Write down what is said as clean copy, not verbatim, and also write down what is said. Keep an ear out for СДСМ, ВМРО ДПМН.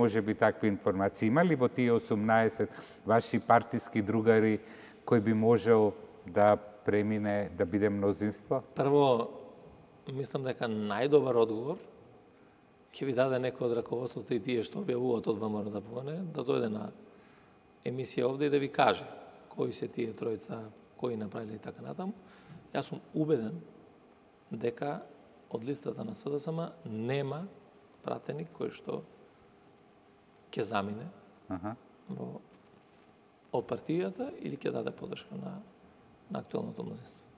можеби такви информации имали во тие 18 ваши партиски другари кој би можел да премине, да биде мнозинство? Прво, мислам дека најдобар одговор ќе ви даде некој од раководството и тие што објавуваат од ВМРО ДПМН, да дојде на емисија овде и да ви каже кои се тие тројца, кои направиле и така натаму. Јас сум убеден дека од листата на СДСМ нема пратеник кој што ќе замине од партијата или ќе даде подршка на актуелното мнозинство.